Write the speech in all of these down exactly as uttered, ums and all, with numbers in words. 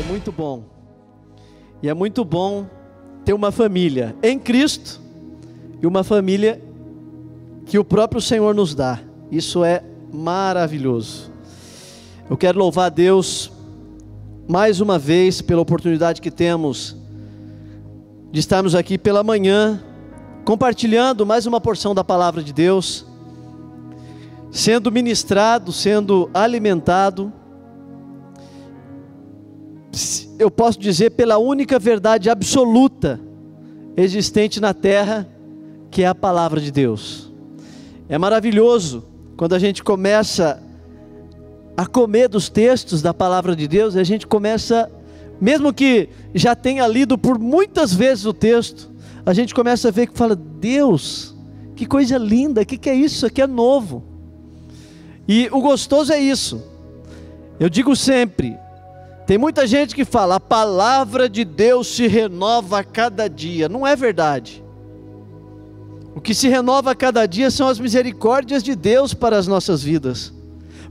é muito bom. E é muito bom ter uma família em Cristo e uma família que o próprio Senhor nos dá. Isso é maravilhoso. Eu quero louvar a Deus mais uma vez pela oportunidade que temos de estarmos aqui pela manhã, compartilhando mais uma porção da palavra de Deus, sendo ministrado, sendo alimentado, eu posso dizer, pela única verdade absoluta existente na terra, que é a palavra de Deus. É maravilhoso quando a gente começa a comer dos textos da palavra de Deus, a gente começa, mesmo que já tenha lido por muitas vezes o texto, a gente começa a ver que fala, Deus, que coisa linda, que que é isso? Isso aqui é novo. E o gostoso é isso. Eu digo sempre, tem muita gente que fala, a palavra de Deus se renova a cada dia. Não é verdade. O que se renova a cada dia são as misericórdias de Deus para as nossas vidas.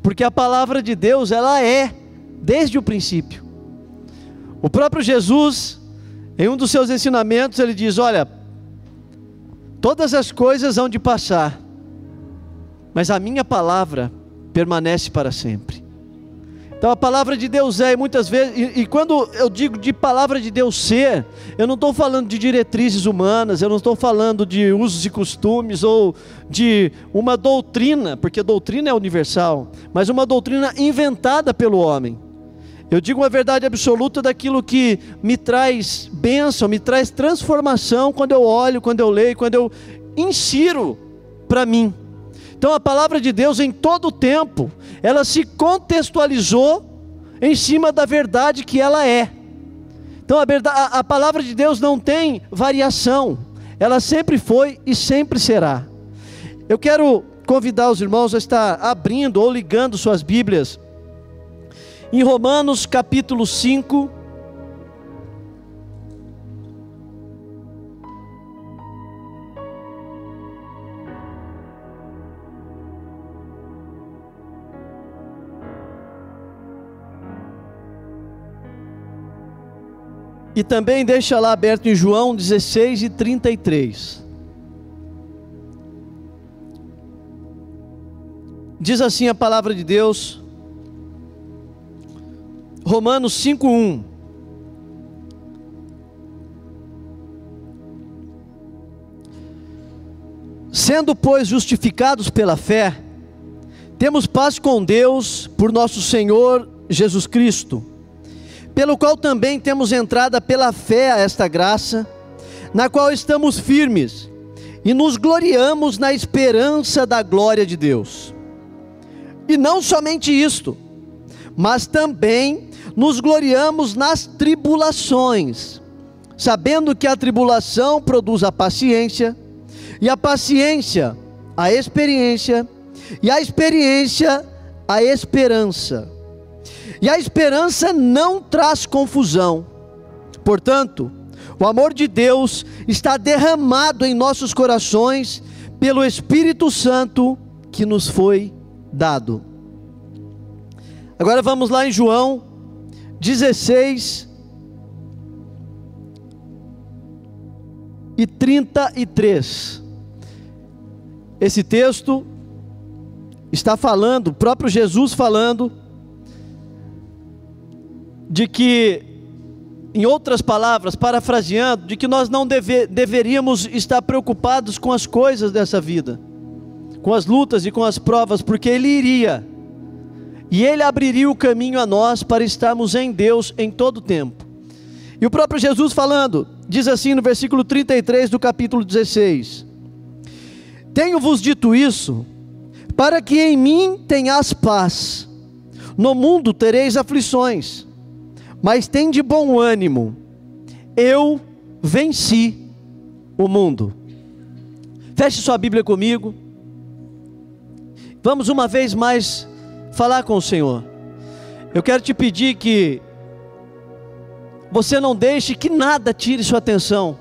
Porque a palavra de Deus, ela é, desde o princípio. O próprio Jesus, em um dos seus ensinamentos, ele diz, olha, todas as coisas hão de passar, mas a minha palavra permanece para sempre. Então a palavra de Deus é, e muitas vezes, e, e quando eu digo de palavra de Deus ser, eu não estou falando de diretrizes humanas, eu não estou falando de usos e costumes, ou de uma doutrina, porque doutrina é universal, mas uma doutrina inventada pelo homem. Eu digo uma verdade absoluta daquilo que me traz bênção, me traz transformação, quando eu olho, quando eu leio, quando eu insiro para mim. Então a palavra de Deus em todo o tempo, ela se contextualizou em cima da verdade que ela é. Então a, verdade, a palavra de Deus não tem variação, ela sempre foi e sempre será. Eu quero convidar os irmãos a estar abrindo ou ligando suas Bíblias em Romanos capítulo cinco. E também deixa lá aberto em João dezesseis e trinta e três. Diz assim a palavra de Deus, Romanos cinco um. Sendo, pois, justificados pela fé, temos paz com Deus por nosso Senhor Jesus Cristo, pelo qual também temos entrada pela fé a esta graça, na qual estamos firmes, e nos gloriamos na esperança da glória de Deus. E não somente isto, mas também nos gloriamos nas tribulações, sabendo que a tribulação produz a paciência, e a paciência, a experiência, e a experiência, a esperança. E a esperança não traz confusão. Portanto, o amor de Deus está derramado em nossos corações pelo Espírito Santo que nos foi dado. Agora vamos lá em João dezesseis e trinta e três. Esse texto está falando, o próprio Jesus falando, de que, em outras palavras, parafraseando, de que nós não deve, deveríamos estar preocupados com as coisas dessa vida, com as lutas e com as provas, porque Ele iria, e Ele abriria o caminho a nós para estarmos em Deus em todo o tempo. E o próprio Jesus falando, diz assim no versículo trinta e três do capítulo dezesseis, tenho-vos dito isso, para que em mim tenhas paz, no mundo tereis aflições, mas tende bom ânimo, eu venci o mundo. Feche sua Bíblia comigo, vamos uma vez mais falar com o Senhor. Eu quero te pedir que você não deixe que nada tire sua atenção,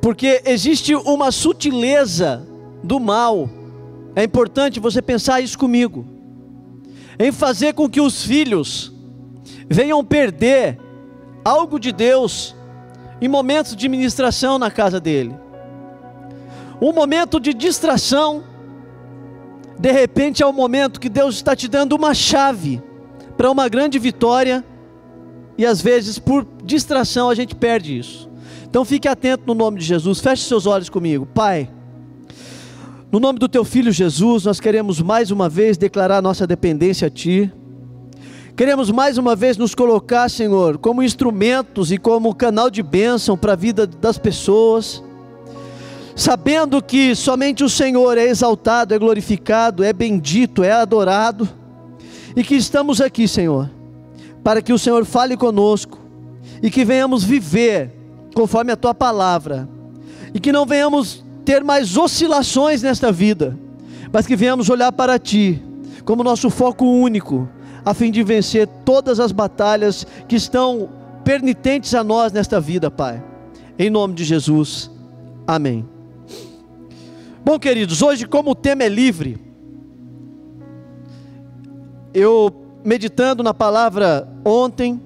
porque existe uma sutileza do mal, é importante você pensar isso comigo, em fazer com que os filhos venham perder algo de Deus em momentos de ministração na casa dele. Um momento de distração, de repente é o momento que Deus está te dando uma chave para uma grande vitória, e às vezes por distração a gente perde isso. Então fique atento no nome de Jesus, feche seus olhos comigo. Pai, no nome do teu filho Jesus, nós queremos mais uma vez declarar nossa dependência a ti. Queremos mais uma vez nos colocar, Senhor, como instrumentos e como canal de bênção para a vida das pessoas, sabendo que somente o Senhor é exaltado, é glorificado, é bendito, é adorado, e que estamos aqui, Senhor, para que o Senhor fale conosco, e que venhamos viver conforme a Tua palavra, e que não venhamos ter mais oscilações nesta vida, mas que venhamos olhar para Ti como nosso foco único, a fim de vencer todas as batalhas que estão pertinentes a nós nesta vida, Pai. Em nome de Jesus, amém. Bom, queridos, hoje, como o tema é livre, eu, meditando na palavra ontem,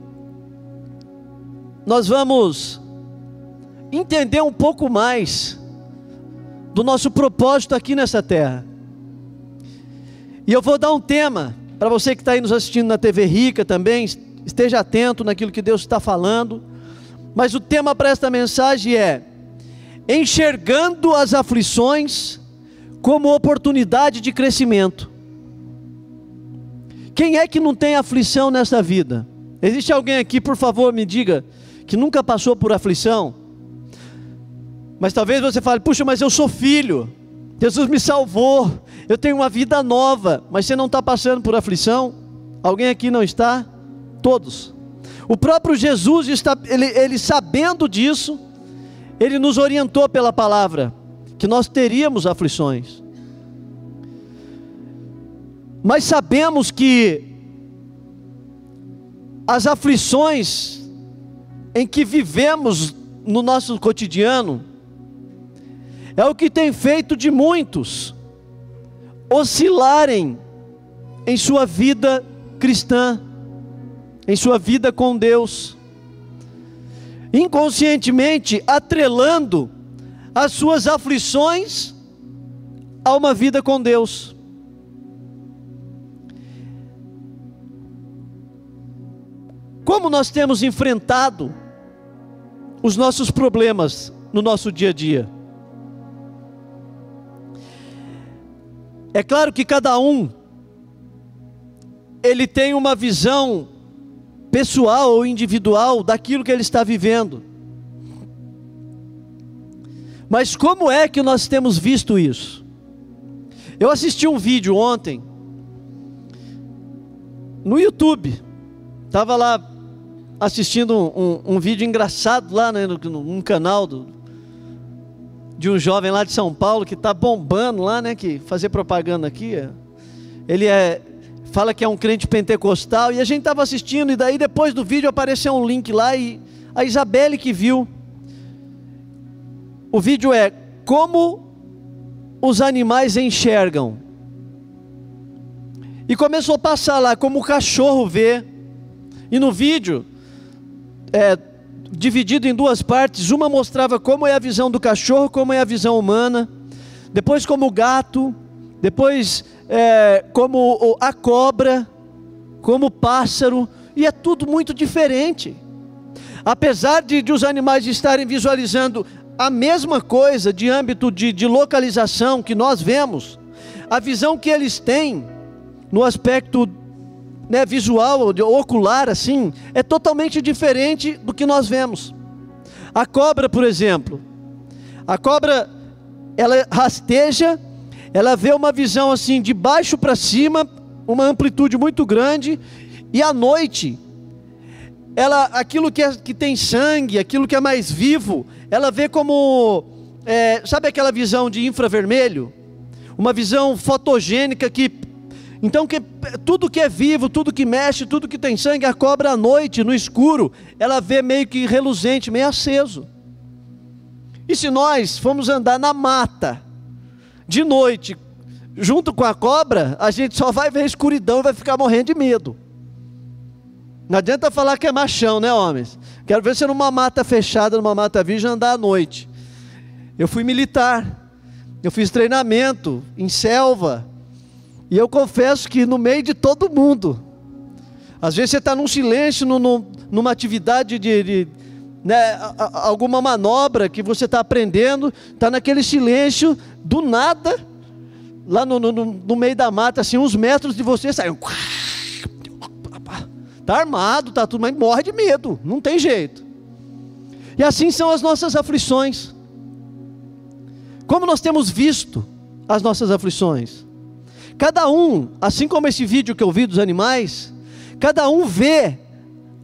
nós vamos entender um pouco mais do nosso propósito aqui nessa terra. E eu vou dar um tema para você que está aí nos assistindo na T V Rica também, esteja atento naquilo que Deus está falando. Mas o tema para esta mensagem é: enxergando as aflições como oportunidade de crescimento. Quem é que não tem aflição nesta vida? Existe alguém aqui, por favor, me diga, que nunca passou por aflição? Mas talvez você fale: puxa, mas eu sou filho, Jesus me salvou, eu tenho uma vida nova. Mas você não está passando por aflição? Alguém aqui não está? Todos. O próprio Jesus, está, ele, ele sabendo disso, ele nos orientou pela palavra, que nós teríamos aflições. Mas sabemos que as aflições em que vivemos no nosso cotidiano é o que tem feito de muitos oscilarem em sua vida cristã, em sua vida com Deus, inconscientemente atrelando as suas aflições a uma vida com Deus. Como nós temos enfrentado os nossos problemas no nosso dia a dia? É claro que cada um, ele tem uma visão pessoal ou individual daquilo que ele está vivendo. Mas como é que nós temos visto isso? Eu assisti um vídeo ontem no YouTube, estava lá assistindo um, um, um vídeo engraçado lá, né, num canal do, de um jovem lá de São Paulo, que está bombando lá, né, que fazer propaganda aqui, é, ele é, fala que é um crente pentecostal, e a gente estava assistindo, e daí depois do vídeo apareceu um link lá, e a Isabelle que viu, o vídeo é: como os animais enxergam, e começou a passar lá como o cachorro vê, e no vídeo, é, dividido em duas partes, uma mostrava como é a visão do cachorro, como é a visão humana, depois como o gato, depois é, como a cobra, como o pássaro, e é tudo muito diferente. Apesar de, de os animais estarem visualizando a mesma coisa de âmbito de, de localização que nós vemos, a visão que eles têm no aspecto, né, visual, ocular assim, é totalmente diferente do que nós vemos. A cobra, por exemplo, a cobra, ela rasteja, ela vê uma visão assim de baixo para cima, uma amplitude muito grande, e à noite, ela, aquilo que, é, que tem sangue, aquilo que é mais vivo, ela vê como, é, sabe aquela visão de infravermelho? Uma visão fotogênica que... Então que, tudo que é vivo, tudo que mexe, tudo que tem sangue, a cobra à noite, no escuro, ela vê meio que reluzente, meio aceso. E se nós formos andar na mata, de noite, junto com a cobra, a gente só vai ver escuridão e vai ficar morrendo de medo. Não adianta falar que é machão, né, homens? Quero ver você numa mata fechada, numa mata virgem, andar à noite. Eu fui militar, eu fiz treinamento em selva, e eu confesso que no meio de todo mundo, às vezes você está num silêncio, num, num, numa atividade de, de né, a, alguma manobra que você está aprendendo, está naquele silêncio, do nada, lá no, no, no meio da mata, assim, uns metros de você, sai um... Está armado, está tudo, mas morre de medo, não tem jeito. E assim são as nossas aflições. Como nós temos visto as nossas aflições? Cada um, assim como esse vídeo que eu vi dos animais, cada um vê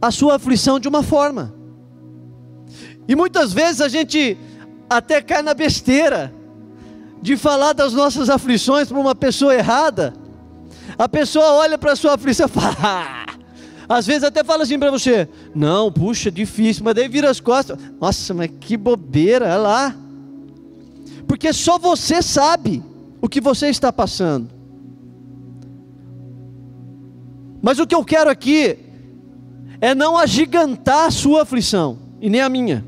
a sua aflição de uma forma. E muitas vezes a gente até cai na besteira de falar das nossas aflições para uma pessoa errada. A pessoa olha para a sua aflição e fala... Ah! Às vezes até fala assim para você, não, puxa, difícil, mas daí vira as costas, nossa, mas que bobeira, olha lá. Porque só você sabe o que você está passando. Mas o que eu quero aqui é não agigantar a sua aflição, e nem a minha.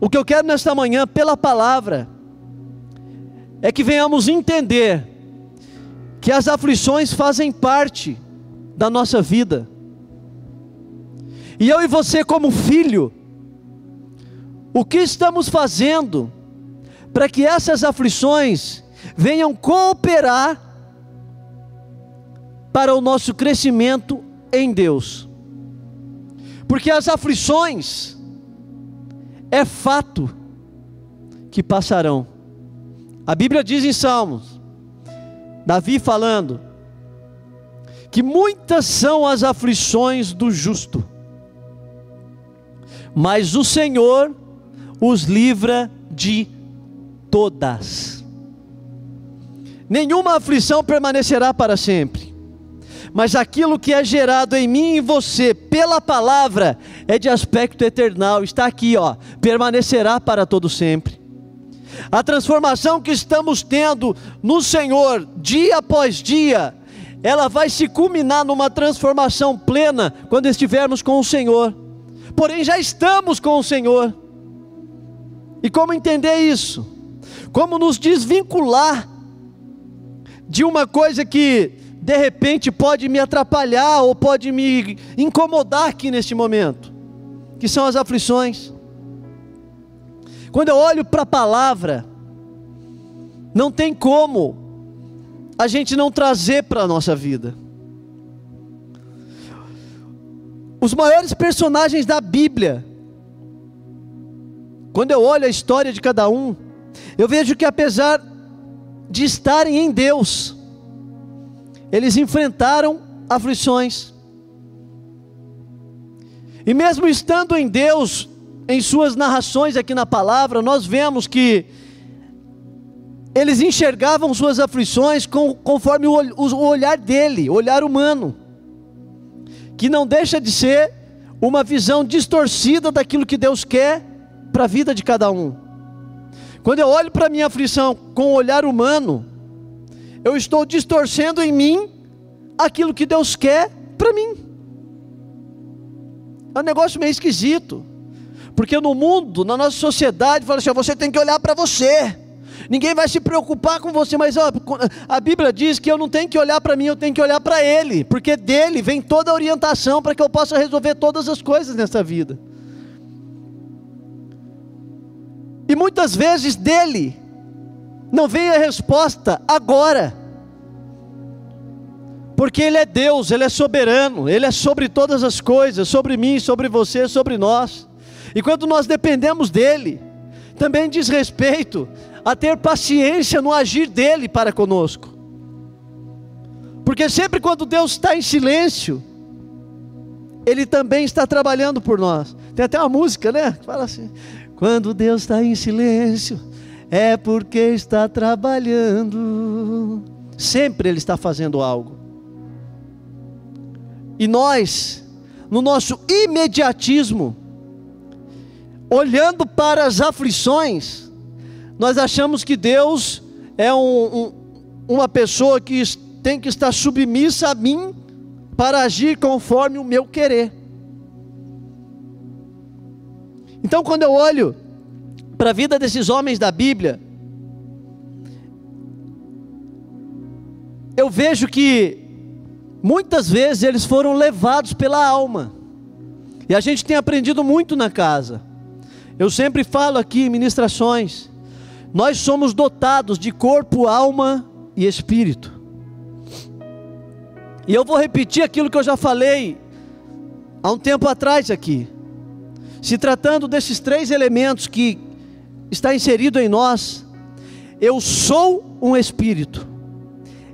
O que eu quero nesta manhã, pela palavra, é que venhamos entender que as aflições fazem parte da nossa vida. E eu e você, como filho, o que estamos fazendo para que essas aflições venham cooperar para o nosso crescimento em Deus? Porque as aflições é fato que passarão. A Bíblia diz em Salmos, Davi falando, que muitas são as aflições do justo, mas o Senhor os livra de todas. Nenhuma aflição permanecerá para sempre, mas aquilo que é gerado em mim e você pela palavra é de aspecto eternal, está aqui, ó, permanecerá para todo sempre. A transformação que estamos tendo no Senhor dia após dia, ela vai se culminar numa transformação plena quando estivermos com o Senhor. Porém, já estamos com o Senhor. E como entender isso? Como nos desvincular de uma coisa que de repente pode me atrapalhar ou pode me incomodar aqui neste momento, que são as aflições. Quando eu olho para a palavra, não tem como a gente não trazer para a nossa vida. Os maiores personagens da Bíblia, quando eu olho a história de cada um, eu vejo que apesar de estarem em Deus, eles enfrentaram aflições. E mesmo estando em Deus, em suas narrações aqui na palavra, nós vemos que eles enxergavam suas aflições com, conforme o, o olhar dele, o olhar humano, que não deixa de ser uma visão distorcida daquilo que Deus quer para a vida de cada um. Quando eu olho para a minha aflição com o olhar humano, eu estou distorcendo em mim aquilo que Deus quer para mim. É um negócio meio esquisito, porque no mundo, na nossa sociedade, fala assim, você tem que olhar para você. Ninguém vai se preocupar com você, mas ó, a Bíblia diz que eu não tenho que olhar para mim, eu tenho que olhar para Ele, porque dele vem toda a orientação para que eu possa resolver todas as coisas nessa vida. E muitas vezes dele não vem a resposta agora, porque Ele é Deus, Ele é soberano, Ele é sobre todas as coisas, sobre mim, sobre você, sobre nós. E quando nós dependemos dele, também diz respeito a ter paciência no agir dele para conosco. Porque sempre quando Deus está em silêncio, Ele também está trabalhando por nós. Tem até uma música, né? Fala assim, quando Deus está em silêncio, é porque está trabalhando. Sempre Ele está fazendo algo. E nós, no nosso imediatismo, olhando para as aflições, nós achamos que Deus é um, um, uma pessoa que tem que estar submissa a mim para agir conforme o meu querer. Então, quando eu olho para a vida desses homens da Bíblia, eu vejo que muitas vezes eles foram levados pela alma, e a gente tem aprendido muito na casa. Eu sempre falo aqui em ministrações, nós somos dotados de corpo, alma e espírito. E eu vou repetir aquilo que eu já falei há um tempo atrás aqui. Se tratando desses três elementos que está inserido em nós, eu sou um espírito,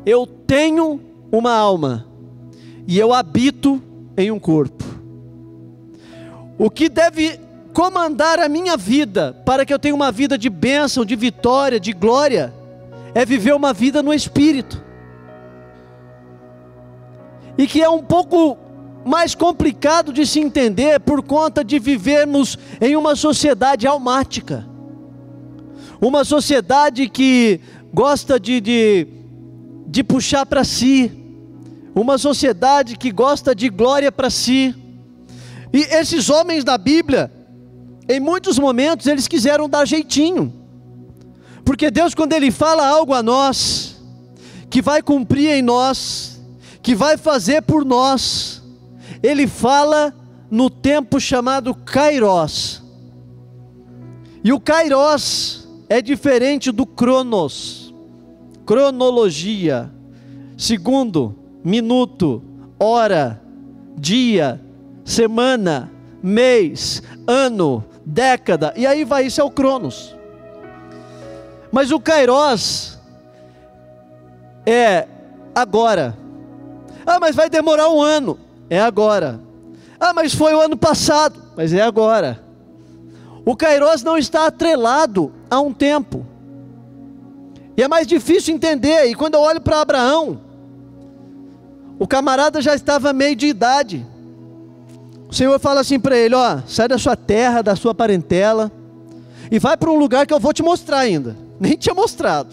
eu tenho uma alma e eu habito em um corpo. O que deve comandar a minha vida para que eu tenha uma vida de bênção, de vitória, de glória, é viver uma vida no espírito. E que é um pouco mais complicado de se entender por conta de vivermos em uma sociedade almática, uma sociedade que gosta de, de, de puxar para si, uma sociedade que gosta de glória para si. E esses homens da Bíblia, em muitos momentos eles quiseram dar jeitinho, porque Deus, quando Ele fala algo a nós, que vai cumprir em nós, que vai fazer por nós, Ele fala no tempo chamado Kairos. E o Kairos é diferente do Cronos, cronologia, segundo, minuto, hora, dia, semana, mês, ano, década, e aí vai, isso é o Cronos. Mas o Kairos é agora. Ah, mas vai demorar um ano, é agora. Ah, mas foi o ano passado, mas é agora. O Kairos não está atrelado a um tempo, e é mais difícil entender. E quando eu olho para Abraão, o camarada já estava meio de idade, o Senhor fala assim para ele, ó, sai da sua terra, da sua parentela, e vai para um lugar que eu vou te mostrar ainda, nem tinha mostrado.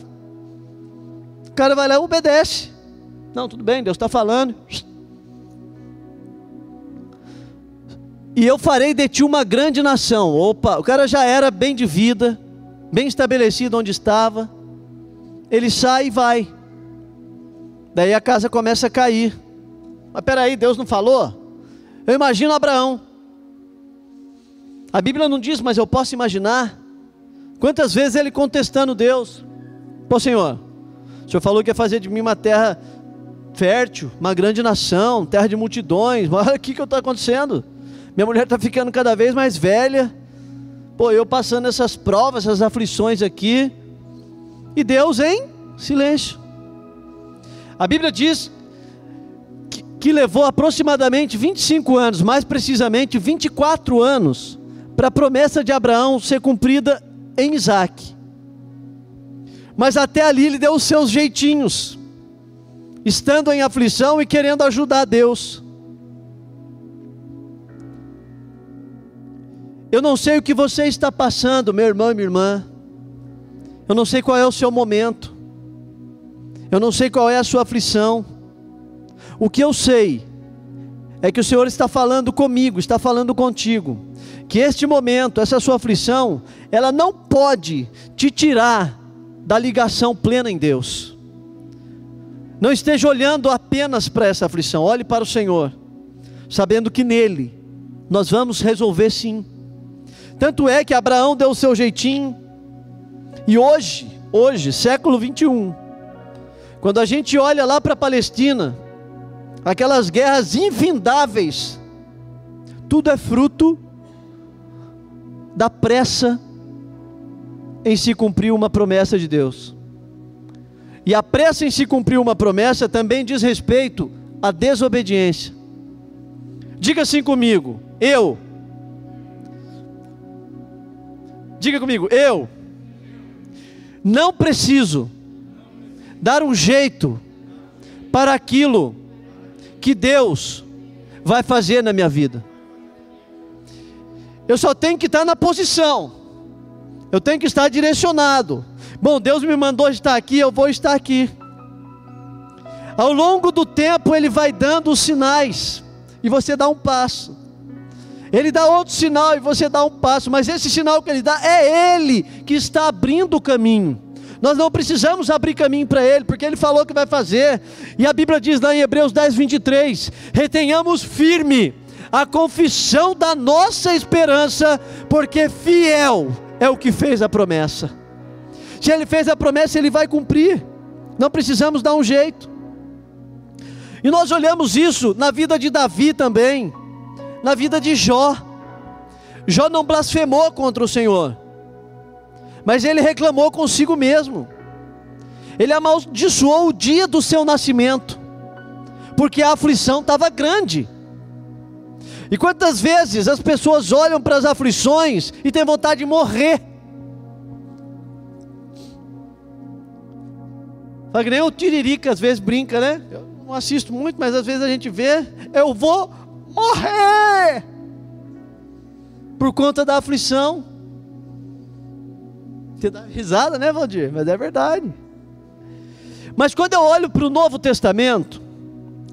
O cara vai lá e obedece. Não, tudo bem, Deus está falando. E eu farei de ti uma grande nação. Opa, o cara já era bem de vida, bem estabelecido onde estava. Ele sai e vai. Daí a casa começa a cair. Mas peraí, Deus não falou? Eu imagino Abraão. A Bíblia não diz, mas eu posso imaginar. Quantas vezes ele contestando Deus. Pô, Senhor, o Senhor falou que ia fazer de mim uma terra fértil, uma grande nação, terra de multidões. Olha o que que está acontecendo, minha mulher está ficando cada vez mais velha, pô, eu passando essas provas, essas aflições aqui, e Deus em silêncio. A Bíblia diz que, que levou aproximadamente vinte e cinco anos, mais precisamente vinte e quatro anos, para a promessa de Abraão ser cumprida em Isaac. Mas até ali ele deu os seus jeitinhos, estando em aflição e querendo ajudar Deus. Eu não sei o que você está passando, meu irmão e minha irmã. Eu não sei qual é o seu momento. Eu não sei qual é a sua aflição. O que eu sei é que o Senhor está falando comigo, está falando contigo, que este momento, essa sua aflição, ela não pode te tirar da ligação plena em Deus. Não esteja olhando apenas para essa aflição, olhe para o Senhor, sabendo que nele nós vamos resolver sim. Tanto é que Abraão deu o seu jeitinho, e hoje, hoje, século vinte e um, quando a gente olha lá para a Palestina, aquelas guerras infindáveis, tudo é fruto da pressa em se cumprir uma promessa de Deus. E a pressa em se cumprir uma promessa também diz respeito à desobediência. Diga assim comigo, eu. Diga comigo, eu. Não preciso dar um jeito para aquilo que Deus vai fazer na minha vida. Eu só tenho que estar na posição. Eu tenho que estar direcionado. Bom, Deus me mandou estar aqui, eu vou estar aqui. Ao longo do tempo ele vai dando os sinais, e você dá um passo. Ele dá outro sinal e você dá um passo, mas esse sinal que ele dá é ele que está abrindo o caminho. Nós não precisamos abrir caminho para ele, porque ele falou que vai fazer. E a Bíblia diz lá em Hebreus dez, vinte e três, retenhamos firme a confissão da nossa esperança, porque fiel é o que fez a promessa. Se ele fez a promessa, ele vai cumprir. Não precisamos dar um jeito. E nós olhamos isso na vida de Davi também, na vida de Jó. Jó não blasfemou contra o Senhor, mas ele reclamou consigo mesmo. Ele amaldiçoou o dia do seu nascimento, porque a aflição estava grande. E quantas vezes as pessoas olham para as aflições e têm vontade de morrer? Fala que nem o Tiririca às vezes brinca, né? Eu não assisto muito, mas às vezes a gente vê, eu vou morrer por conta da aflição. Você dá risada, né, Valdir? Mas é verdade. Mas quando eu olho para o Novo Testamento,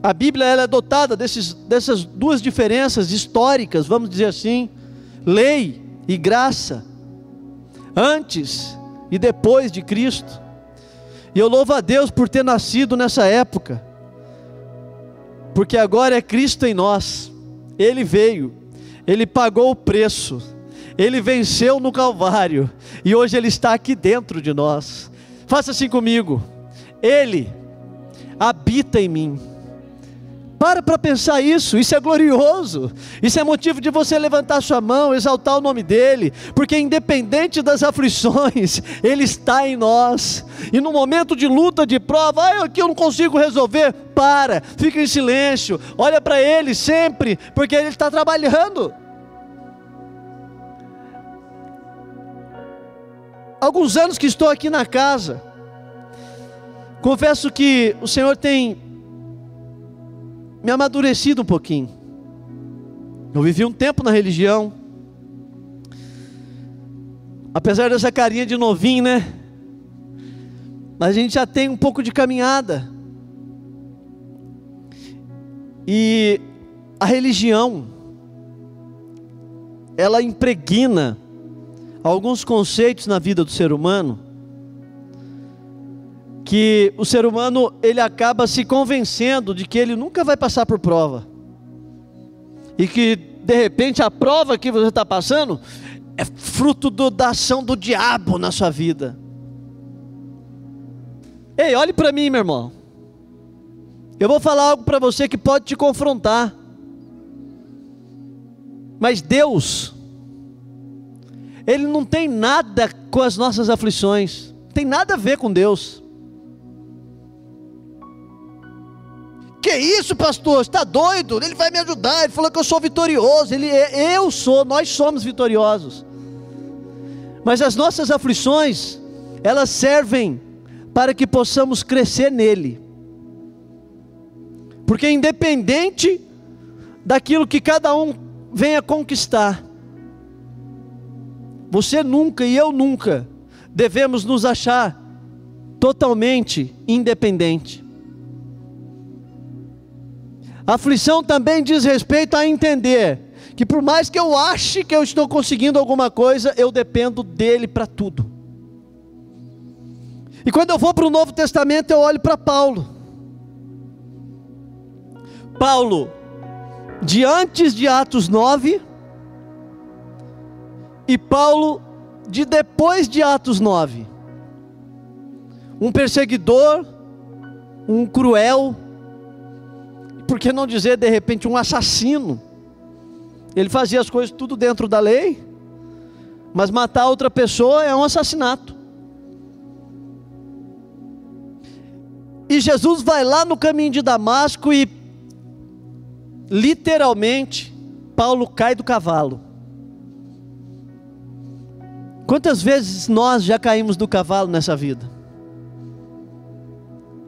a Bíblia ela é dotada desses, dessas duas diferenças históricas, vamos dizer assim, lei e graça, antes e depois de Cristo. E eu louvo a Deus por ter nascido nessa época, porque agora é Cristo em nós. Ele veio, Ele pagou o preço, Ele venceu no Calvário, e hoje Ele está aqui dentro de nós. Faça assim comigo: Ele habita em mim. Para para pensar isso, isso é glorioso, isso é motivo de você levantar sua mão, exaltar o nome dEle, porque independente das aflições, Ele está em nós. E no momento de luta, de prova, ah, aqui eu não consigo resolver, para, fica em silêncio, olha para Ele sempre, porque Ele está trabalhando. Alguns anos que estou aqui na casa, confesso que o Senhor tem me amadurecido um pouquinho. Eu vivi um tempo na religião, apesar dessa carinha de novinho, né? Mas a gente já tem um pouco de caminhada. E a religião, ela impregna alguns conceitos na vida do ser humano, que o ser humano, ele acaba se convencendo de que ele nunca vai passar por prova, e que de repente a prova que você está passando é fruto do, da ação do diabo na sua vida. Ei, olhe para mim, meu irmão, eu vou falar algo para você que pode te confrontar, mas Deus, Ele não tem nada com as nossas aflições, tem nada a ver com Deus. Que isso, pastor, você está doido? Ele vai me ajudar, ele falou que eu sou vitorioso. Ele é, eu sou, nós somos vitoriosos. Mas as nossas aflições, elas servem para que possamos crescer nele. Porque independente daquilo que cada um venha conquistar, você nunca e eu nunca devemos nos achar totalmente independente. A aflição também diz respeito a entender que por mais que eu ache que eu estou conseguindo alguma coisa, eu dependo dele para tudo. E quando eu vou para o Novo Testamento, eu olho para Paulo. Paulo, de antes de Atos nove, e Paulo de depois de Atos nove, um perseguidor, um cruel, por que não dizer de repente um assassino. Ele fazia as coisas tudo dentro da lei, mas matar outra pessoa é um assassinato. E Jesus vai lá no caminho de Damasco e literalmente Paulo cai do cavalo. Quantas vezes nós já caímos do cavalo nessa vida?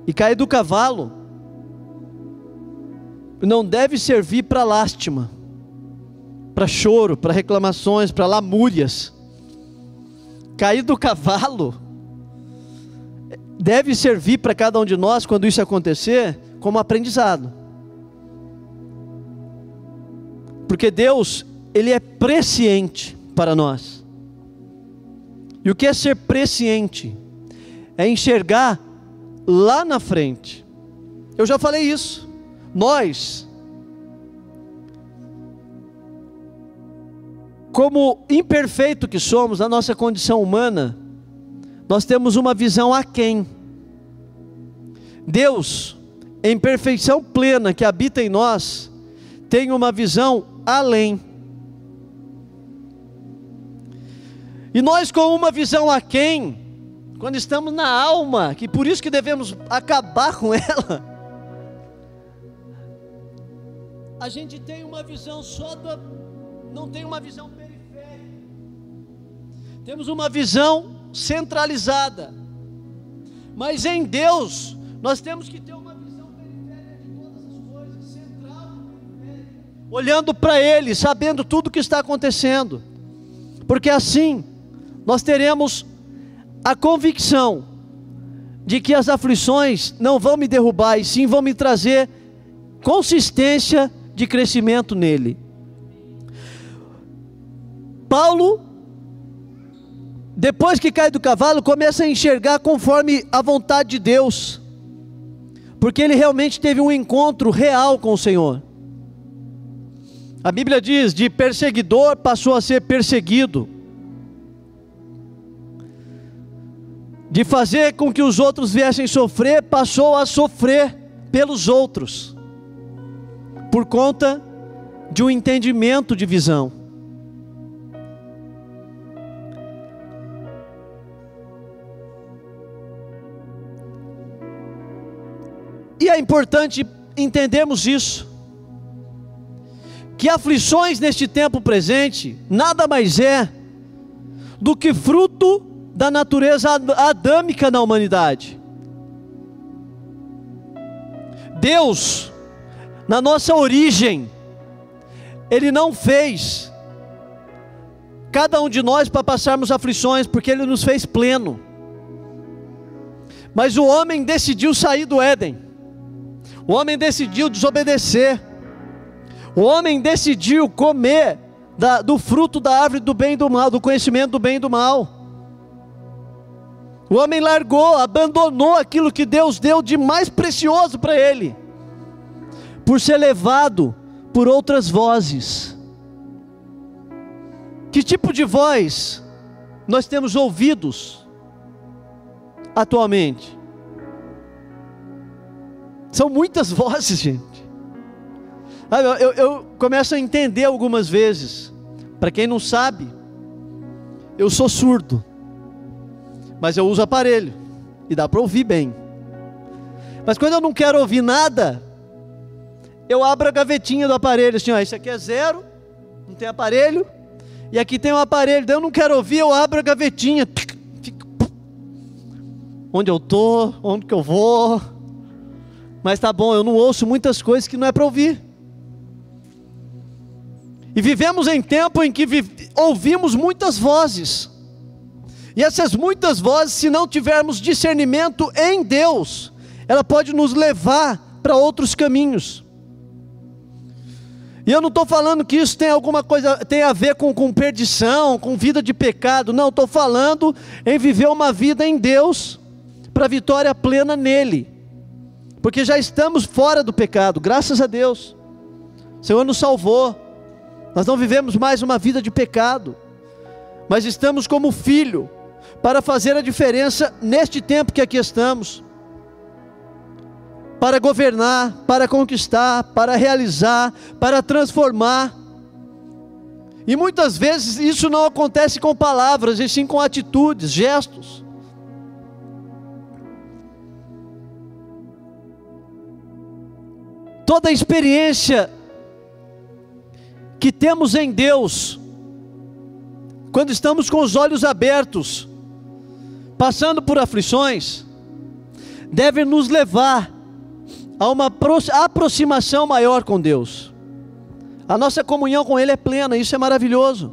E cair do cavalo não deve servir para lástima, para choro, para reclamações, para lamúrias. Cair do cavalo deve servir para cada um de nós, quando isso acontecer, como aprendizado. Porque Deus, Ele é presciente para nós. E o que é ser presciente? É enxergar lá na frente. Eu já falei isso. Nós, como imperfeito que somos, na nossa condição humana, nós temos uma visão aquém. Deus, em perfeição plena que habita em nós, tem uma visão além. E nós, com uma visão aquém, quando estamos na alma, que por isso que devemos acabar com ela, a gente tem uma visão só da, não tem uma visão periférica, temos uma visão centralizada, mas em Deus nós temos que ter uma visão periférica de todas as coisas, central, periférica, olhando para Ele, sabendo tudo o que está acontecendo, porque assim nós teremos a convicção de que as aflições não vão me derrubar, e sim vão me trazer consistência de crescimento nele. Paulo, depois que cai do cavalo, começa a enxergar conforme a vontade de Deus, porque ele realmente teve um encontro real com o Senhor. A Bíblia diz, de perseguidor passou a ser perseguido, de fazer com que os outros viessem sofrer, passou a sofrer pelos outros, por conta de um entendimento de visão. E é importante entendermos isso, que aflições neste tempo presente nada mais é do que fruto da natureza adâmica na humanidade. Deus, na nossa origem, Ele não fez cada um de nós para passarmos aflições, porque Ele nos fez pleno. Mas o homem decidiu sair do Éden, o homem decidiu desobedecer, o homem decidiu comer da, do fruto da árvore do bem e do mal, do conhecimento do bem e do mal. O homem largou, abandonou aquilo que Deus deu de mais precioso para ele, por ser levado por outras vozes. Que tipo de voz nós temos ouvidos atualmente? São muitas vozes, gente. Eu, eu começo a entender algumas vezes. Para quem não sabe, eu sou surdo, mas eu uso aparelho e dá para ouvir bem. Mas quando eu não quero ouvir nada, eu abro a gavetinha do aparelho, assim, ó, isso aqui é zero, não tem aparelho, e aqui tem um aparelho, daí eu não quero ouvir, eu abro a gavetinha, onde eu tô, onde que eu vou, mas tá bom, eu não ouço muitas coisas que não é para ouvir. E vivemos em tempo em que vi- ouvimos muitas vozes. E essas muitas vozes, se não tivermos discernimento em Deus, ela pode nos levar para outros caminhos. E eu não estou falando que isso tem alguma coisa, tem a ver com, com perdição, com vida de pecado. Não, estou falando em viver uma vida em Deus, para vitória plena nele. Porque já estamos fora do pecado, graças a Deus. O Senhor nos salvou. Nós não vivemos mais uma vida de pecado, mas estamos como filho, para fazer a diferença neste tempo que aqui estamos, para governar, para conquistar, para realizar, para transformar. E muitas vezes isso não acontece com palavras, e sim com atitudes, gestos. Toda a experiência que temos em Deus, quando estamos com os olhos abertos, passando por aflições, deve nos levar a uma aproximação maior com Deus. A nossa comunhão com Ele é plena, isso é maravilhoso.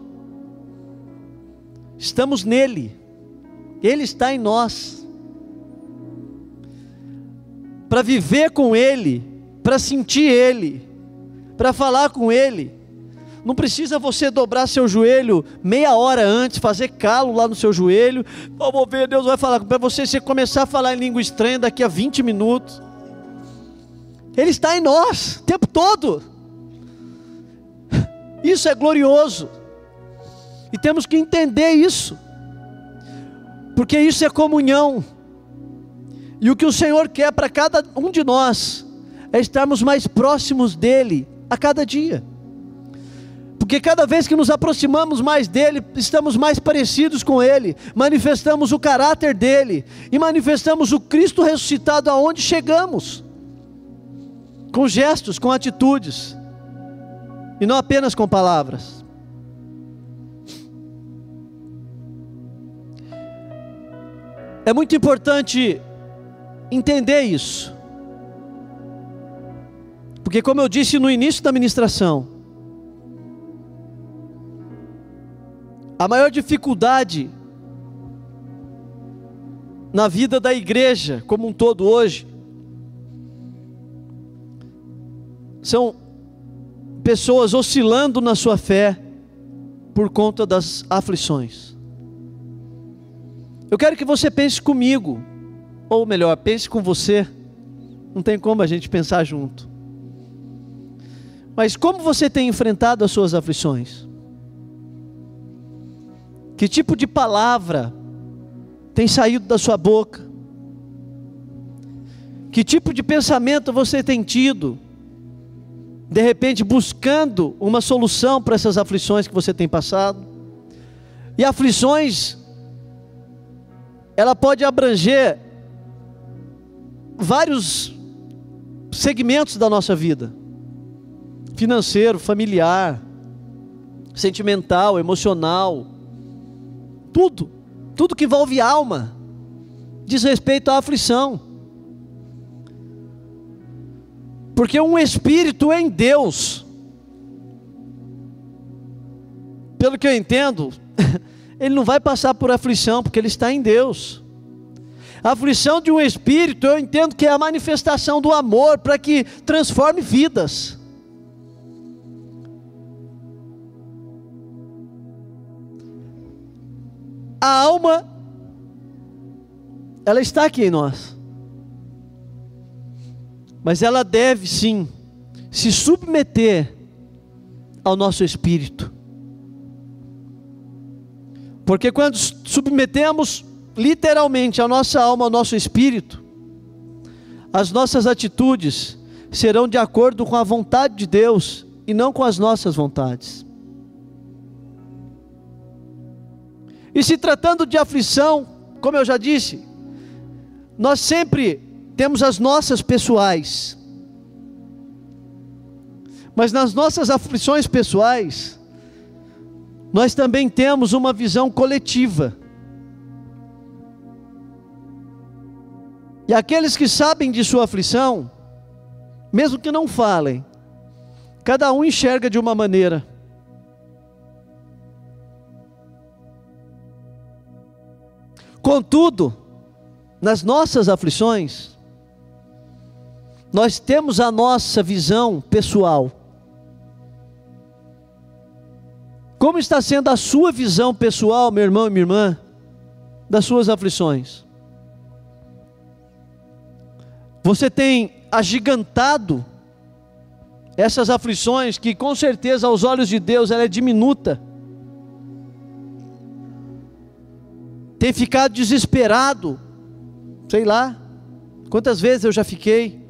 Estamos nele, Ele está em nós. para viver com Ele, para sentir Ele, para falar com Ele. Não precisa você dobrar seu joelho meia hora antes, fazer calo lá no seu joelho. Vamos ver, Deus vai falar para você. Você começar a falar em língua estranha daqui a vinte minutos. Ele está em nós o tempo todo. Isso é glorioso. E temos que entender isso. Porque isso é comunhão. E o que o Senhor quer para cada um de nós é estarmos mais próximos dEle a cada dia. Porque cada vez que nos aproximamos mais dEle, estamos mais parecidos com Ele, manifestamos o caráter dEle, e manifestamos o Cristo ressuscitado aonde chegamos, com gestos, com atitudes, e não apenas com palavras. É muito importante entender isso, porque como eu disse no início da ministração, a maior dificuldade na vida da igreja como um todo hoje são pessoas oscilando na sua fé por conta das aflições. Eu quero que você pense comigo, ou melhor, pense com você. Não tem como a gente pensar junto. Mas como você tem enfrentado as suas aflições? Que tipo de palavra tem saído da sua boca? Que tipo de pensamento você tem tido? De repente buscando uma solução para essas aflições que você tem passado. E aflições, ela pode abranger vários segmentos da nossa vida. Financeiro, familiar, sentimental, emocional. Tudo, tudo que envolve alma, diz respeito à aflição. Porque um espírito em Deus, pelo que eu entendo, ele não vai passar por aflição, porque ele está em Deus. A aflição de um espírito, eu entendo que é a manifestação do amor, para que transforme vidas. A alma, ela está aqui em nós, mas ela deve sim se submeter ao nosso espírito, porque quando submetemos literalmente a nossa alma ao nosso espírito, as nossas atitudes serão de acordo com a vontade de Deus e não com as nossas vontades. E se tratando de aflição, como eu já disse, nós sempre temos as nossas pessoais. Mas nas nossas aflições pessoais, nós também temos uma visão coletiva. E aqueles que sabem de sua aflição, mesmo que não falem, cada um enxerga de uma maneira. Contudo, nas nossas aflições, nós temos a nossa visão pessoal. Como está sendo a sua visão pessoal, meu irmão e minha irmã, das suas aflições? Você tem agigantado essas aflições que, com certeza, aos olhos de Deus, ela é diminuta? Tem ficado desesperado, sei lá, quantas vezes eu já fiquei.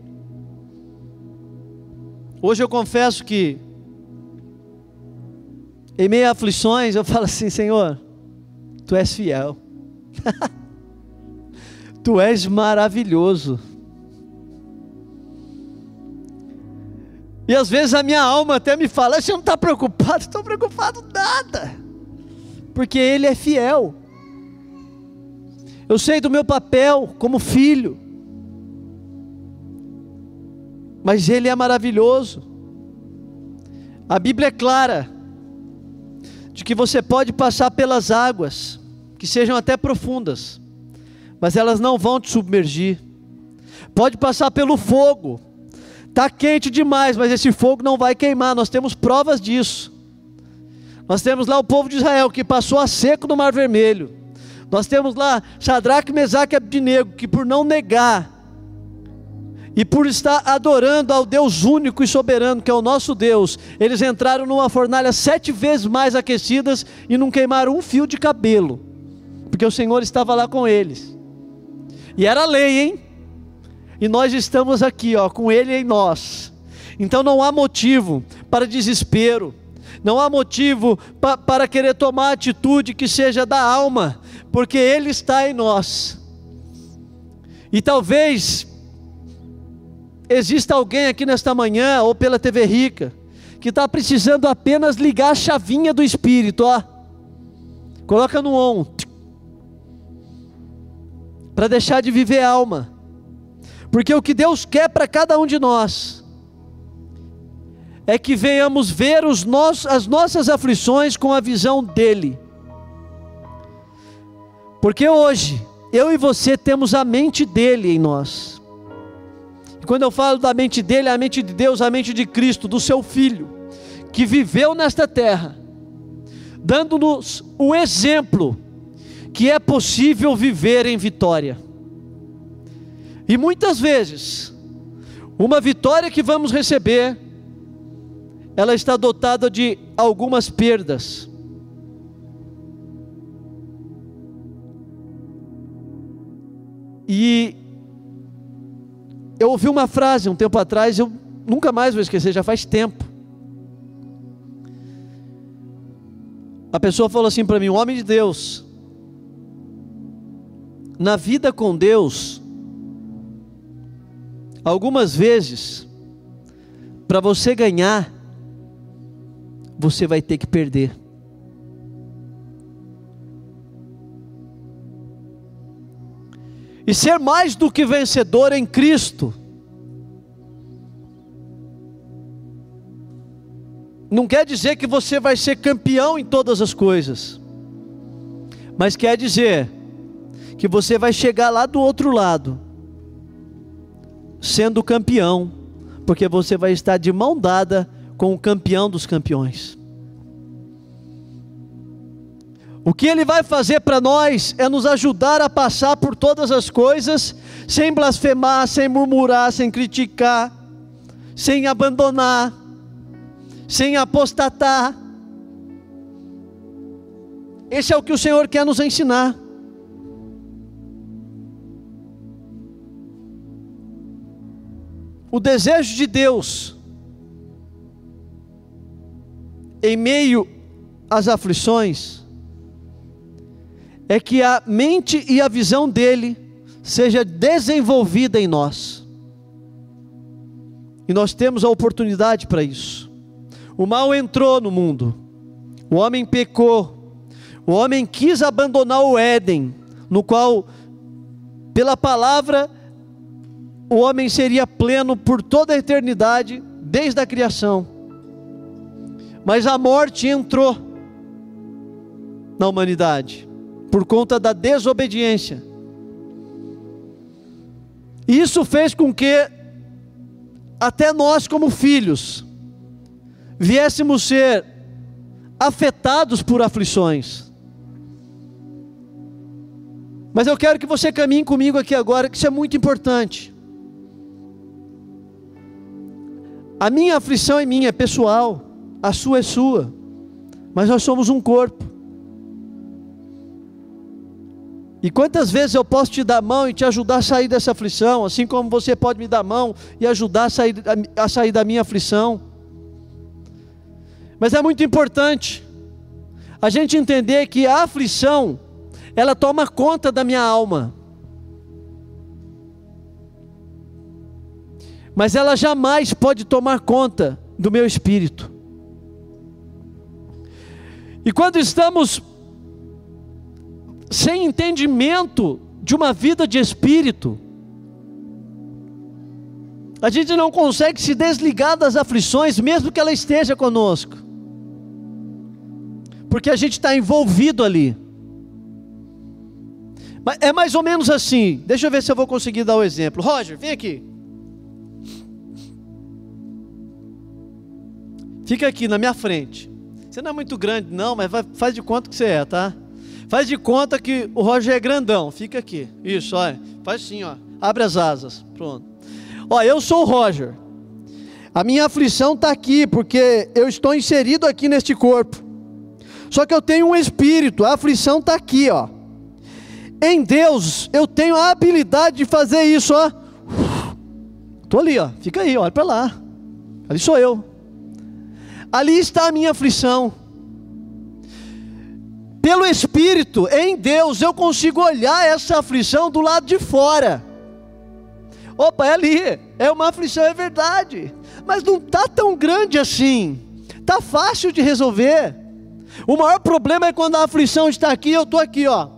Hoje eu confesso que, em meio a aflições, eu falo assim: Senhor, Tu és fiel, Tu és maravilhoso. E às vezes a minha alma até me fala: Você não está preocupado? Estou preocupado nada, porque Ele é fiel. Eu sei do meu papel como filho, mas Ele é maravilhoso. A Bíblia é clara de que você pode passar pelas águas, que sejam até profundas, mas elas não vão te submergir. pode passar pelo fogo, está quente demais, mas esse fogo não vai queimar. Nós temos provas disso. Nós temos lá o povo de Israel que passou a seco no Mar Vermelho. Nós temos lá Sadraque, Mesaque e Abdinego, que por não negar e por estar adorando ao Deus único e soberano, que é o nosso Deus, eles entraram numa fornalha sete vezes mais aquecidas e não queimaram um fio de cabelo, porque o Senhor estava lá com eles. E era lei, hein? E nós estamos aqui, ó, com Ele em nós. Então não há motivo para desespero, não há motivo pa- para querer tomar atitude que seja da alma, porque Ele está em nós. E talvez exista alguém aqui nesta manhã, ou pela T V Rica, que está precisando apenas ligar a chavinha do Espírito, ó. Coloca no on, para deixar de viver alma, porque o que Deus quer para cada um de nós, é que venhamos ver os nossos, as nossas aflições com a visão dEle, porque hoje, eu e você temos a mente dEle em nós. E quando eu falo da mente dele, a mente de Deus, a mente de Cristo, do seu Filho, que viveu nesta terra, dando-nos o exemplo, que é possível viver em vitória. E muitas vezes, uma vitória que vamos receber, ela está dotada de algumas perdas. E eu ouvi uma frase um tempo atrás, eu nunca mais vou esquecer, já faz tempo. A pessoa falou assim para mim: um homem de Deus, na vida com Deus, algumas vezes, para você ganhar, você vai ter que perder. E ser mais do que vencedor em Cristo não quer dizer que você vai ser campeão em todas as coisas, mas quer dizer que você vai chegar lá do outro lado sendo campeão, porque você vai estar de mão dada com o campeão dos campeões. O que Ele vai fazer para nós é nos ajudar a passar por todas as coisas, sem blasfemar, sem murmurar, sem criticar, sem abandonar, sem apostatar. Esse é o que o Senhor quer nos ensinar. O desejo de Deus, em meio às aflições, é que a mente e a visão dele seja desenvolvida em nós, e nós temos a oportunidade para isso. O mal entrou no mundo, o homem pecou, o homem quis abandonar o Éden, no qual, pela palavra, o homem seria pleno por toda a eternidade, desde a criação, mas a morte entrou na humanidade, por conta da desobediência. E isso fez com que até nós, como filhos, viéssemos ser afetados por aflições. Mas eu quero que você caminhe comigo aqui agora, que isso é muito importante. A minha aflição é minha, é pessoal, a sua é sua, mas nós somos um corpo. E quantas vezes eu posso te dar a mão e te ajudar a sair dessa aflição, assim como você pode me dar a mão e ajudar a sair, a sair da minha aflição. Mas é muito importante a gente entender que a aflição, ela toma conta da minha alma, mas ela jamais pode tomar conta do meu espírito. E quando estamos sem entendimento de uma vida de espírito, a gente não consegue se desligar das aflições, mesmo que ela esteja conosco, porque a gente está envolvido ali. É mais ou menos assim. Deixa eu ver se eu vou conseguir dar o exemplo. Roger, vem aqui. Fica aqui na minha frente. Você não é muito grande não, mas vai, faz de conta que você é, tá? Faz de conta que o Roger é grandão. Fica aqui. Isso, olha. Faz assim, ó. Abre as asas. Pronto. Ó, eu sou o Roger. A minha aflição está aqui, porque eu estou inserido aqui neste corpo. Só que eu tenho um espírito, a aflição está aqui, ó. Em Deus, eu tenho a habilidade de fazer isso, ó. Estou ali, ó. Fica aí, olha para lá. Ali sou eu. Ali está a minha aflição. Pelo Espírito, em Deus, eu consigo olhar essa aflição do lado de fora. Opa, é ali. É uma aflição, é verdade. Mas não está tão grande assim. Está fácil de resolver. O maior problema é quando a aflição está aqui e eu estou aqui, ó,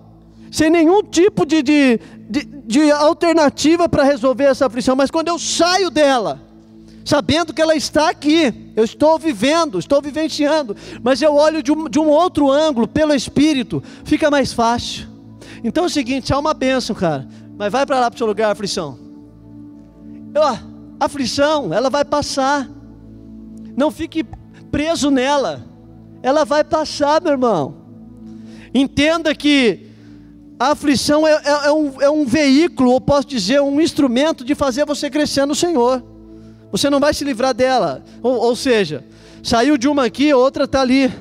sem nenhum tipo de, de, de, de alternativa para resolver essa aflição. Mas quando eu saio dela, sabendo que ela está aqui, eu estou vivendo, estou vivenciando, mas eu olho de um, de um outro ângulo, pelo Espírito, fica mais fácil. Então é o seguinte, é uma bênção, cara, mas vai para lá para o seu lugar, a aflição. Eu, a aflição, ela vai passar, não fique preso nela. Ela vai passar, meu irmão. Entenda que a aflição é, é, é, um, é um veículo, ou posso dizer, um instrumento de fazer você crescer no Senhor. Você não vai se livrar dela. Ou, ou seja, saiu de uma aqui, outra está ali.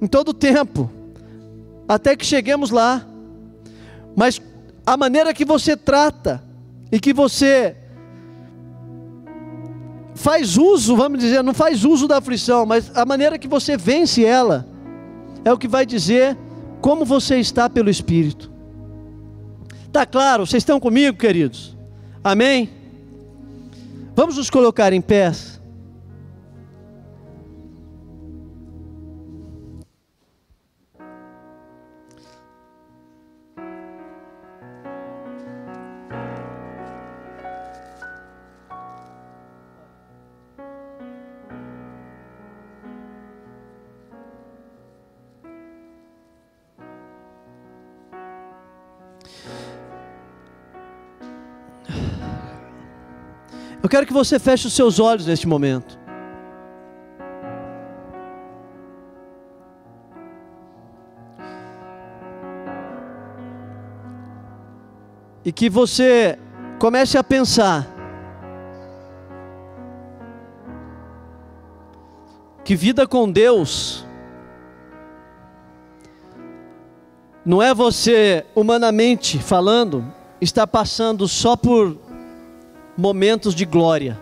Em todo o tempo. Até que cheguemos lá. Mas a maneira que você trata e que você faz uso, vamos dizer, não faz uso da aflição, mas a maneira que você vence ela, é o que vai dizer como você está pelo Espírito. Tá claro? Vocês estão comigo, queridos? Amém? Vamos nos colocar em pé. Eu quero que você feche os seus olhos neste momento. E que você comece a pensar que vida com Deus não é você, humanamente falando, estar passando só por momentos de glória.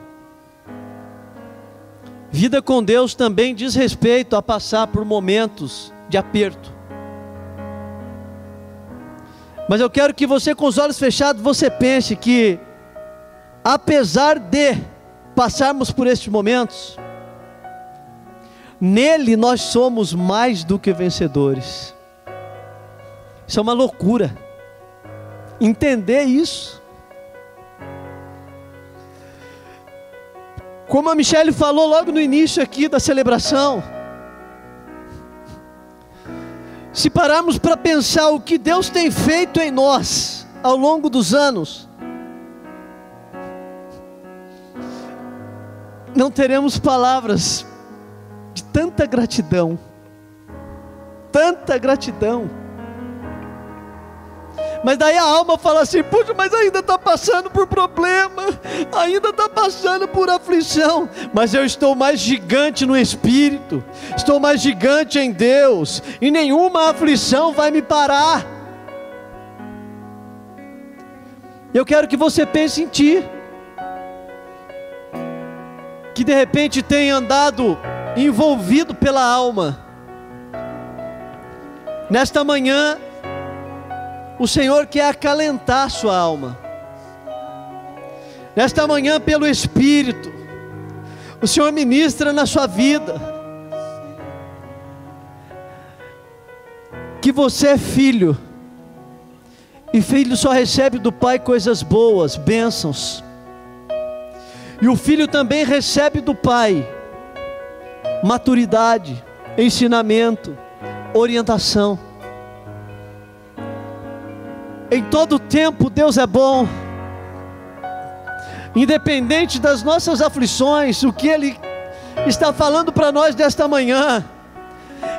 Vida com Deus também diz respeito a passar por momentos de aperto. Mas eu quero que você, com os olhos fechados, você pense que, apesar de passarmos por estes momentos, nele nós somos mais do que vencedores. Isso é uma loucura. Entender isso. Como a Michelle falou logo no início aqui da celebração, se pararmos para pensar o que Deus tem feito em nós ao longo dos anos, não teremos palavras de tanta gratidão, tanta gratidão. Mas daí a alma fala assim, puxa, mas ainda está passando por problema, ainda está passando por aflição, mas eu estou mais gigante no Espírito, estou mais gigante em Deus, e nenhuma aflição vai me parar. Eu quero que você pense em ti, que de repente tem andado envolvido pela alma. Nesta manhã, o Senhor quer acalentar sua alma. Nesta manhã, pelo Espírito, o Senhor ministra na sua vida que você é filho, e filho só recebe do Pai coisas boas, bênçãos. E o filho também recebe do Pai maturidade, ensinamento, orientação. Em todo tempo Deus é bom. Independente das nossas aflições, o que Ele está falando para nós desta manhã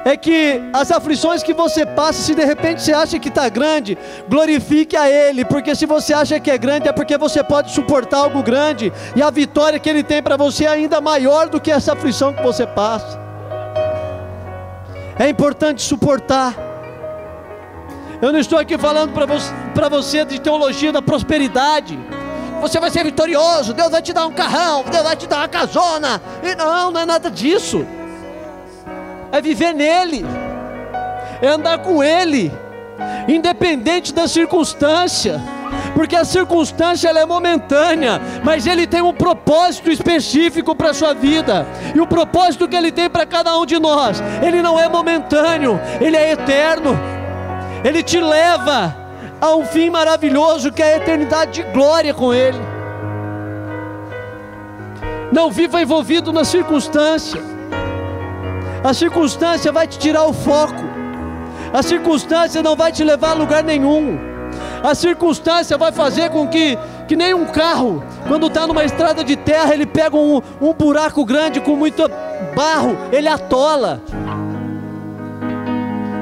é que as aflições que você passa, se de repente você acha que está grande, glorifique a Ele, porque se você acha que é grande, é porque você pode suportar algo grande, e a vitória que Ele tem para você é ainda maior do que essa aflição que você passa. É importante suportar. Eu não estou aqui falando para você, para você de teologia da prosperidade. Você vai ser vitorioso, Deus vai te dar um carrão, Deus vai te dar uma casona, e não, não é nada disso. É viver nele, é andar com ele, independente da circunstância, porque a circunstância ela é momentânea, mas ele tem um propósito específico para a sua vida, e o propósito que ele tem para cada um de nós, ele não é momentâneo, ele é eterno, ele te leva a um fim maravilhoso que é a eternidade de glória com ele. Não viva envolvido na circunstância. A circunstância vai te tirar o foco. A circunstância não vai te levar a lugar nenhum. A circunstância vai fazer com que, que nem um carro, quando está numa estrada de terra, ele pega um, um buraco grande com muito barro, ele atola.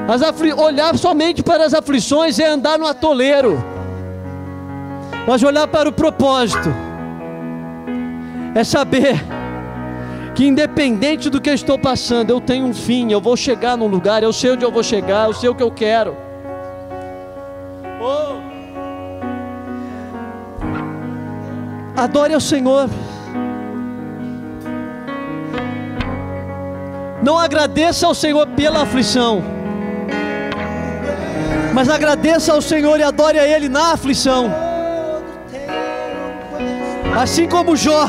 As afli- olhar somente para as aflições é andar no atoleiro. Mas olhar para o propósito é saber que independente do que eu estou passando, eu tenho um fim, eu vou chegar num lugar, eu sei onde eu vou chegar, eu sei o que eu quero. Oh. Adore ao Senhor. Não agradeça ao Senhor pela aflição, mas agradeça ao Senhor e adore a Ele na aflição. Assim como Jó,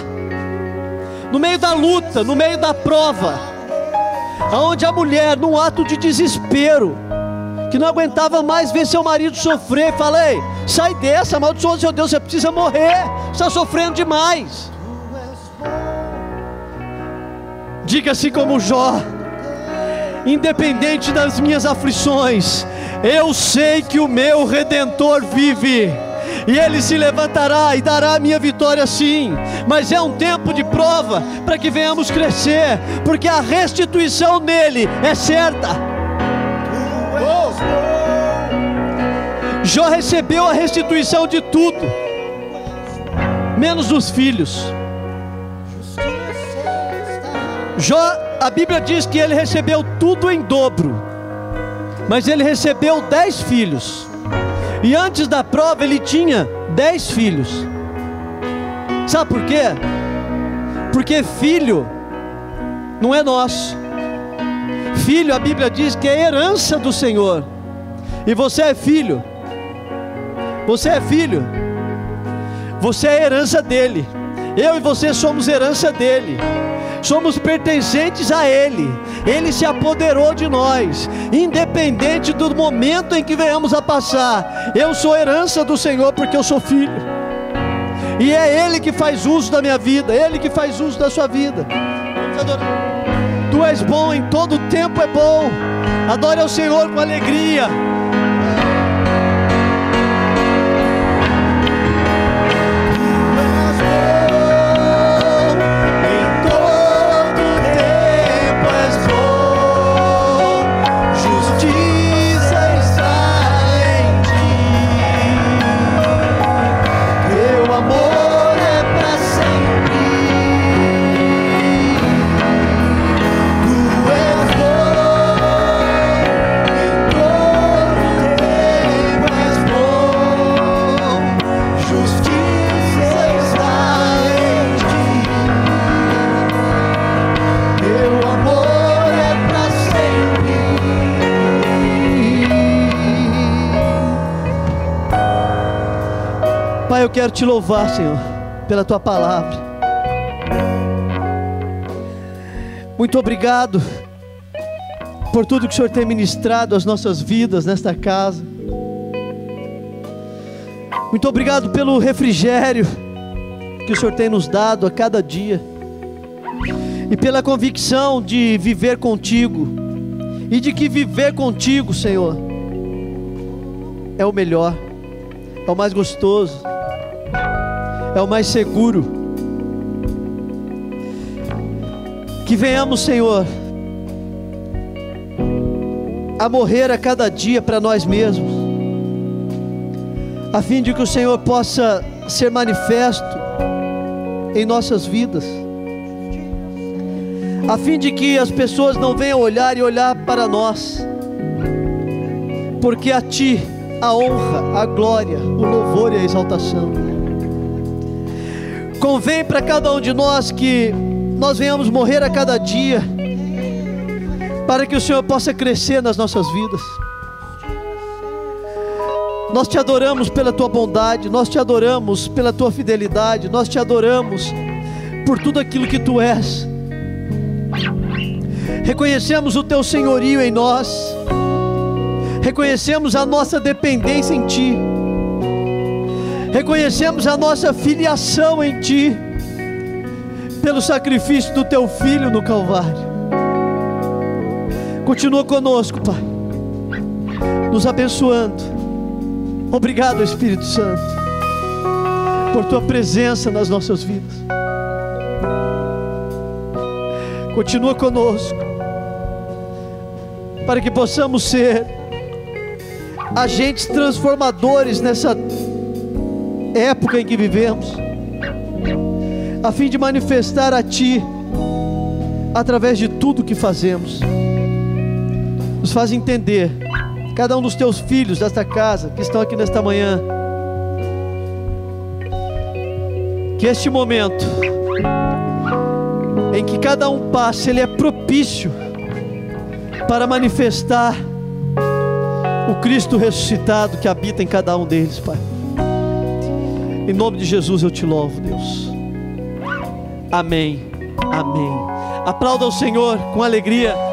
no meio da luta, no meio da prova, aonde a mulher, num ato de desespero, que não aguentava mais ver seu marido sofrer, falei, sai dessa, amaldiçoa seu Deus, você precisa morrer, está sofrendo demais. Diga-se como Jó, independente das minhas aflições, eu sei que o meu Redentor vive, e Ele se levantará e dará a minha vitória sim, mas é um tempo de prova, para que venhamos crescer, porque a restituição nele é certa. Oh. Jó recebeu a restituição de tudo, menos os filhos. Jó, a Bíblia diz que ele recebeu tudo em dobro, mas ele recebeu dez filhos. E antes da prova ele tinha dez filhos. Sabe por quê? Porque filho não é nosso. Filho, a Bíblia diz que é herança do Senhor. E você é filho. Você é filho. Você é herança dele. Eu e você somos herança dele. Somos pertencentes a Ele, Ele se apoderou de nós, independente do momento em que venhamos a passar, eu sou herança do Senhor porque eu sou filho, e é Ele que faz uso da minha vida, Ele que faz uso da sua vida. Vamos adorar. Tu és bom, em todo tempo é bom, adore ao Senhor com alegria. Eu quero te louvar, Senhor, pela Tua Palavra. Muito obrigado por tudo que o Senhor tem ministrado às nossas vidas nesta casa. Muito obrigado pelo refrigério que o Senhor tem nos dado a cada dia. E pela convicção de viver contigo. E de que viver contigo, Senhor, é o melhor. é o mais gostoso, é o mais seguro. Que venhamos, Senhor, a morrer a cada dia para nós mesmos, a fim de que o Senhor possa ser manifesto em nossas vidas, a fim de que as pessoas não venham olhar e olhar para nós, porque a Ti a honra, a glória, o louvor e a exaltação. Convém para cada um de nós que nós venhamos morrer a cada dia, para que o Senhor possa crescer nas nossas vidas. Nós Te adoramos pela Tua bondade, nós Te adoramos pela Tua fidelidade, nós Te adoramos por tudo aquilo que Tu és. Reconhecemos o Teu senhorio em nós, reconhecemos a nossa dependência em Ti, reconhecemos a nossa filiação em Ti, pelo sacrifício do Teu Filho no Calvário. Continua conosco, Pai, nos abençoando. Obrigado, Espírito Santo, por Tua presença nas nossas vidas. Continua conosco, para que possamos ser agentes transformadores nessa época em que vivemos, a fim de manifestar a Ti, através de tudo que fazemos. Nos faz entender, cada um dos Teus filhos desta casa, que estão aqui nesta manhã, que este momento, em que cada um passa, ele é propício, para manifestar o Cristo ressuscitado, que habita em cada um deles, Pai. Em nome de Jesus eu Te louvo, Deus. Amém, amém. Aplauda o Senhor com alegria.